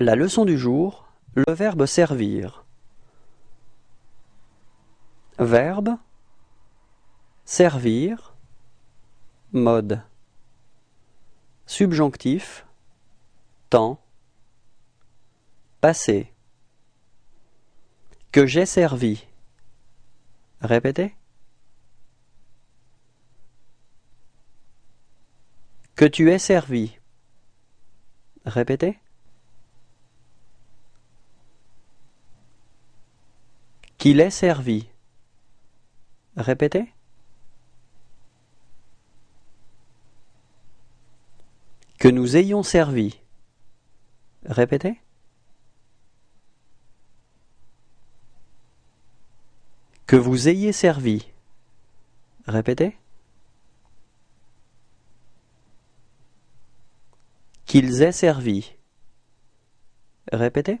La leçon du jour, le verbe servir. Verbe, servir, mode. Subjonctif, temps, passé. Que j'ai servi. Répétez. Que tu aies servi. Répétez. Qu'il ait servi. Répétez. Que nous ayons servi. Répétez. Que vous ayez servi. Répétez. Qu'ils aient servi. Répétez.